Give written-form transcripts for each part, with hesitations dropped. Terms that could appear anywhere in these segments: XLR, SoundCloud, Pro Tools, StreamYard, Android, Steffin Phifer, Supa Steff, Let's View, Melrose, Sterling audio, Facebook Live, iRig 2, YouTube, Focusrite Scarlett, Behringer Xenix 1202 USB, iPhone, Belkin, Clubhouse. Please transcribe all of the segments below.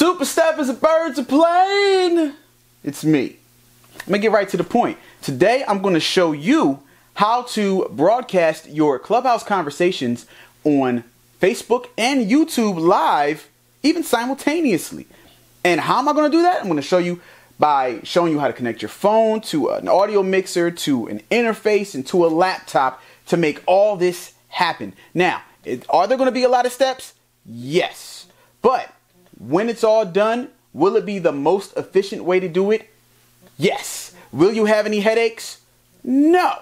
Supa Steff is a bird to plane. It's me. I'm gonna get right to the point. Today I'm gonna show you how to broadcast your Clubhouse conversations on Facebook and YouTube Live, even simultaneously. And how am I gonna do that? I'm gonna show you by showing you how to connect your phone to an audio mixer, to an interface, and to a laptop to make all this happen. Now, are there gonna be a lot of steps? Yes, but when it's all done, will it be the most efficient way to do it? Yes. Will you have any headaches? No.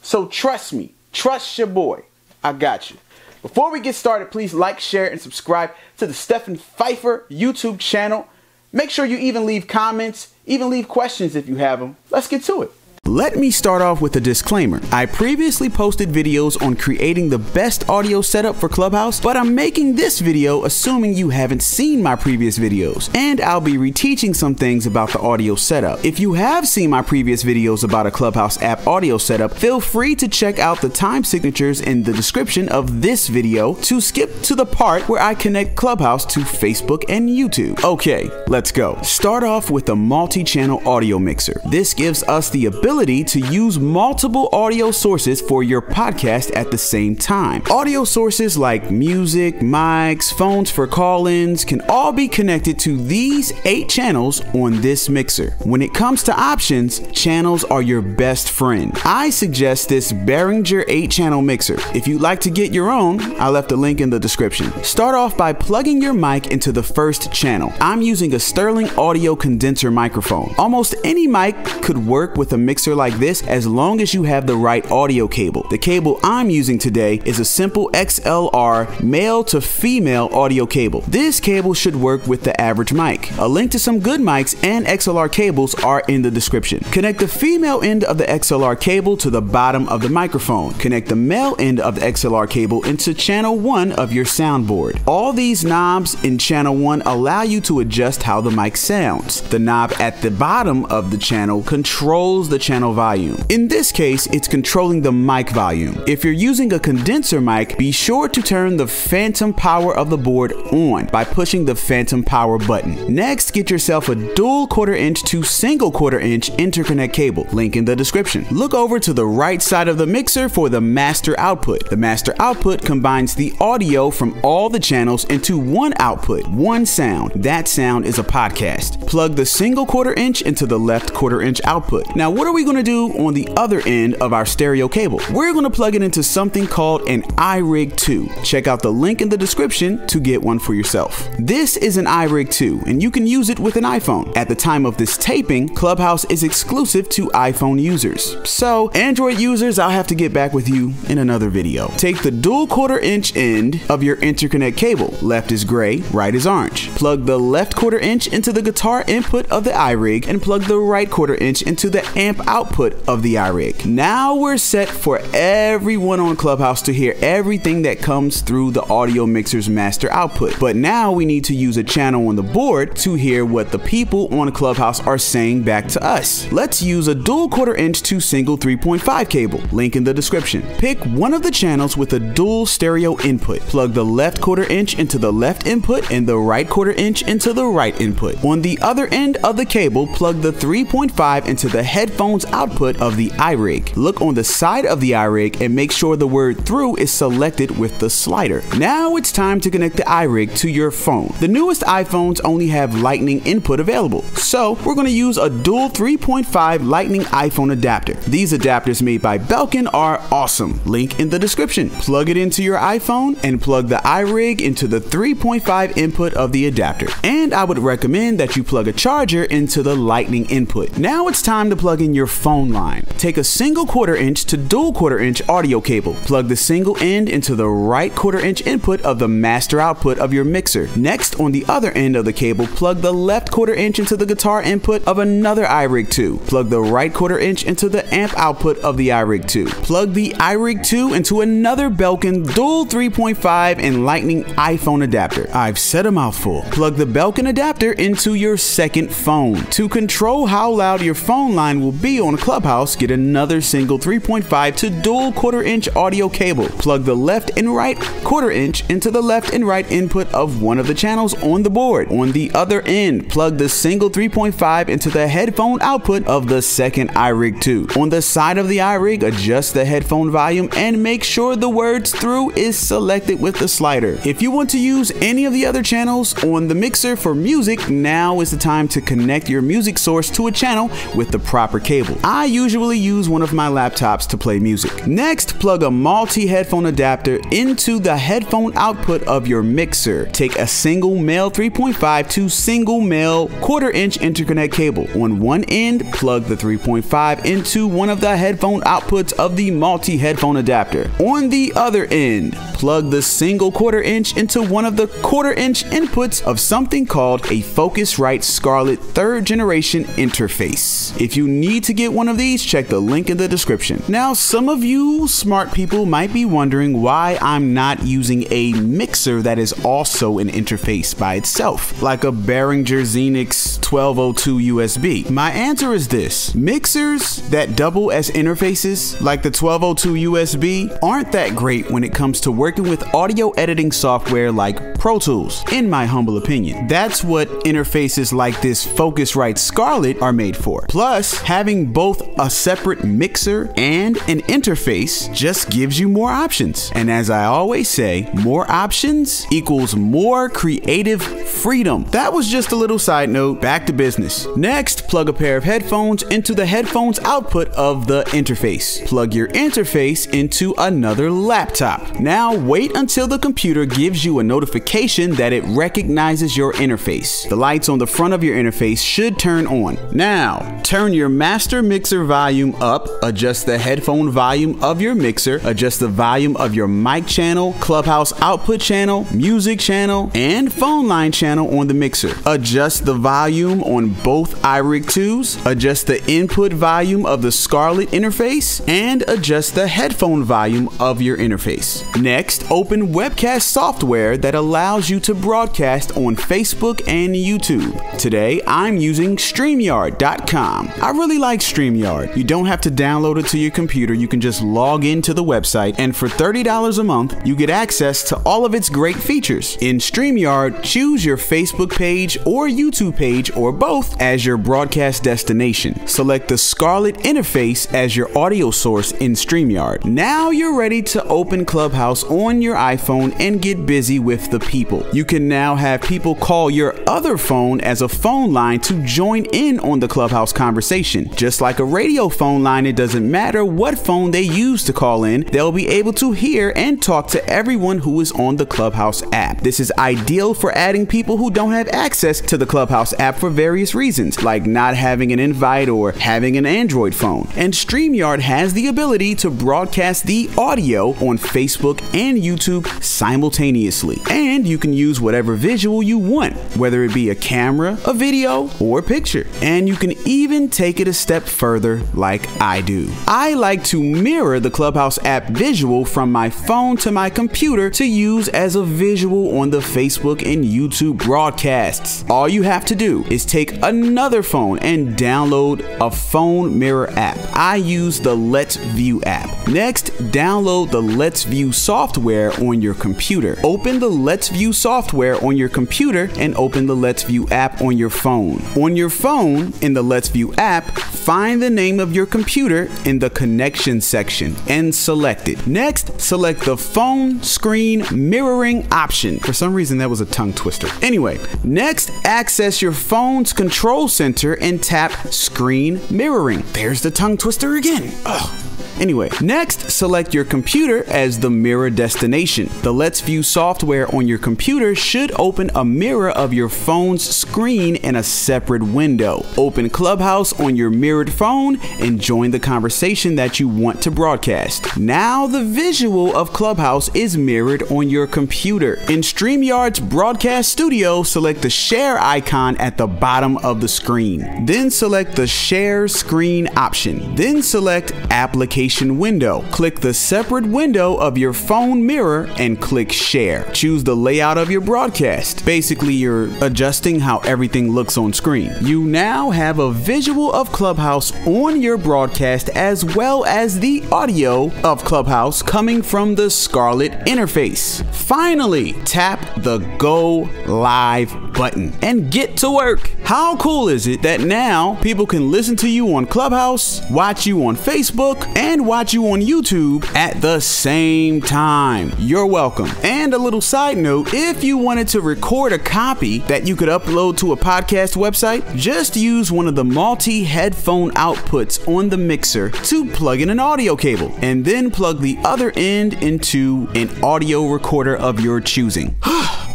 So trust me, trust your boy, I got you. Before we get started, please like, share, and subscribe to the Steffin Phifer YouTube channel. Make sure you even leave comments, even leave questions if you have them. Let's get to it. Let me start off with a disclaimer. I previously posted videos on creating the best audio setup for Clubhouse, but I'm making this video assuming you haven't seen my previous videos, and I'll be reteaching some things about the audio setup. If you have seen my previous videos about a Clubhouse app audio setup, feel free to check out the time signatures in the description of this video to skip to the part where I connect Clubhouse to Facebook and YouTube. Okay, let's go. Start off with a multi-channel audio mixer. This gives us the ability to use multiple audio sources for your podcast at the same time. Audio sources like music, mics, phones for call-ins can all be connected to these 8 channels on this mixer. When it comes to options, channels are your best friend. I suggest this Behringer 8-channel mixer. If you'd like to get your own, I left a link in the description. Start off by plugging your mic into the first channel. I'm using a Sterling audio condenser microphone. Almost any mic could work with a mixer like this as long as you have the right audio cable. The cable I'm using today is a simple XLR male to female audio cable. This cable should work with the average mic. A link to some good mics and XLR cables are in the description. Connect the female end of the XLR cable to the bottom of the microphone. Connect the male end of the XLR cable into channel 1 of your soundboard. All these knobs in channel 1 allow you to adjust how the mic sounds. The knob at the bottom of the channel controls the channel volume. In this case, it's controlling the mic volume. If you're using a condenser mic, be sure to turn the phantom power of the board on by pushing the phantom power button. Next, get yourself a dual 1/4" to single 1/4" interconnect cable, link in the description. Look over to the right side of the mixer for the master output. The master output combines the audio from all the channels into one output, one sound. That sound is a podcast. Plug the single 1/4" into the left 1/4" output. Now, what are we going to do on the other end of our stereo cable? We're going to plug it into something called an iRig 2. Check out the link in the description to get one for yourself. This is an iRig 2, and you can use it with an iPhone. At the time of this taping, Clubhouse is exclusive to iPhone users. So, Android users, I'll have to get back with you in another video. Take the dual 1/4" end of your interconnect cable. Left is gray, right is orange. Plug the left 1/4" into the guitar input of the iRig and plug the right 1/4" into the amp output of the iRig. Now we're set for everyone on Clubhouse to hear everything that comes through the audio mixer's master output. But now we need to use a channel on the board to hear what the people on Clubhouse are saying back to us. Let's use a dual 1/4" to single 3.5 cable, link in the description. Pick one of the channels with a dual stereo input. Plug the left 1/4" into the left input and the right 1/4" into the right input. On the other end of the cable, plug the 3.5 into the headphones output of the iRig. Look on the side of the iRig and make sure the word through is selected with the slider. Now it's time to connect the iRig to your phone. The newest iPhones only have lightning input available, so we're going to use a dual 3.5 lightning iPhone adapter. These adapters made by Belkin are awesome. Link in the description. Plug it into your iPhone and plug the iRig into the 3.5 input of the adapter. And I would recommend that you plug a charger into the lightning input. Now it's time to plug in your phone line. Take a single 1/4" to dual 1/4" audio cable. Plug the single end into the right 1/4" input of the master output of your mixer. Next, on the other end of the cable, plug the left 1/4" into the guitar input of another iRig 2. Plug the right 1/4" into the amp output of the iRig 2. Plug the iRig 2 into another Belkin dual 3.5 and lightning iPhone adapter. I've said a mouthful. Plug the Belkin adapter into your second phone. To control how loud your phone line will be, USB on Clubhouse, get another single 3.5 to dual quarter-inch audio cable. Plug the left and right quarter-inch into the left and right input of one of the channels on the board. On the other end, plug the single 3.5 into the headphone output of the second iRig 2. On the side of the iRig, adjust the headphone volume and make sure the words through is selected with the slider. If you want to use any of the other channels on the mixer for music, now is the time to connect your music source to a channel with the proper cable. I usually use one of my laptops to play music. Next, plug a multi-headphone adapter into the headphone output of your mixer. Take a single male 3.5 to single male quarter-inch interconnect cable. On one end, plug the 3.5 into one of the headphone outputs of the multi-headphone adapter. On the other end, plug the single quarter-inch into one of the quarter-inch inputs of something called a Focusrite Scarlett 3rd generation interface. If you need to get one of these, check the link in the description. Now, some of you smart people might be wondering why I'm not using a mixer that is also an interface by itself, like a Behringer Xenix 1202 USB. My answer is this: mixers that double as interfaces, like the 1202 USB, aren't that great when it comes to working with audio editing software like Pro Tools, in my humble opinion. That's what interfaces like this Focusrite Scarlett are made for. Plus, having both a separate mixer and an interface just gives you more options. And as I always say, more options equals more creative freedom. That was just a little side note. Back to business. Next, plug a pair of headphones into the headphones output of the interface. Plug your interface into another laptop. Now wait until the computer gives you a notification that it recognizes your interface. The lights on the front of your interface should turn on. Now, turn your master mixer volume up, adjust the headphone volume of your mixer, adjust the volume of your mic channel, Clubhouse output channel, music channel, and phone line channel on the mixer. Adjust the volume on both iRig 2s, adjust the input volume of the Scarlett interface, and adjust the headphone volume of your interface. Next, open webcast software that allows you to broadcast on Facebook and YouTube. Today, I'm using StreamYard.com. I really like StreamYard. You don't have to download it to your computer. You can just log into the website, and for $30 a month, you get access to all of its great features. In StreamYard, choose your Facebook page or YouTube page or both as your broadcast destination. Select the Scarlett interface as your audio source in StreamYard. Now you're ready to open Clubhouse on your iPhone and get busy with the people. You can now have people call your other phone as a phone line to join in on the Clubhouse conversation. Just like a radio phone line, it doesn't matter what phone they use to call in, they'll be able to hear and talk to everyone who is on the Clubhouse app. This is ideal for adding people who don't have access to the Clubhouse app for various reasons, like not having an invite or having an Android phone. And StreamYard has the ability to broadcast the audio on Facebook and YouTube simultaneously. And you can use whatever visual you want, whether it be a camera, a video, or a picture. And you can even take it a step further like I do. I like to mirror the Clubhouse app visual from my phone to my computer to use as a visual on the Facebook and YouTube broadcasts. All you have to do is take another phone and download a phone mirror app. I use the Let's View app. Next, download the Let's View software on your computer. Open the Let's View software on your computer and open the Let's View app on your phone. On your phone, in the Let's View app, find the name of your computer in the connection section and select it. Next, select the phone screen mirroring option. For some reason, that was a tongue twister. Anyway, next, access your phone's control center and tap screen mirroring. There's the tongue twister again. Ugh. Anyway, next, select your computer as the mirror destination. The Let's View software on your computer should open a mirror of your phone's screen in a separate window. Open Clubhouse on your mirrored phone and join the conversation that you want to broadcast. Now the visual of Clubhouse is mirrored on your computer. In StreamYard's Broadcast Studio, select the share icon at the bottom of the screen. Then select the share screen option. Then select application application window. Click the separate window of your phone mirror and click share. Choose the layout of your broadcast. Basically, you're adjusting how everything looks on screen. You now have a visual of Clubhouse on your broadcast as well as the audio of Clubhouse coming from the Scarlett interface. Finally, tap the Go Live button and get to work. How cool is it that now people can listen to you on Clubhouse, watch you on Facebook, and watch you on YouTube at the same time? You're welcome. And a little side note, if you wanted to record a copy that you could upload to a podcast website, just use one of the multi-headphone outputs on the mixer to plug in an audio cable and then plug the other end into an audio recorder of your choosing.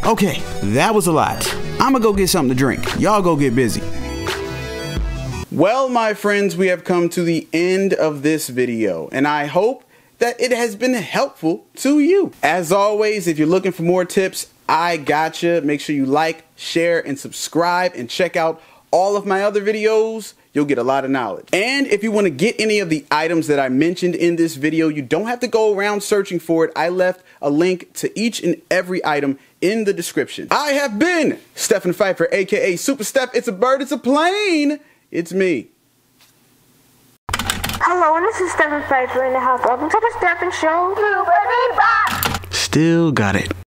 Okay, that was a lot. I'ma go get something to drink. Y'all go get busy. Well, my friends, we have come to the end of this video, and I hope that it has been helpful to you. As always, if you're looking for more tips, I gotcha. Make sure you like, share, and subscribe, and check out all of my other videos. You'll get a lot of knowledge. And if you want to get any of the items that I mentioned in this video, you don't have to go around searching for it. I left a link to each and every item in the description. I have been Steffin Phifer, aka Supa Steff. It's a bird, it's a plane, it's me. Hello, this is Steffin Phifer in the house. Welcome to the Steffin Show. Still got it.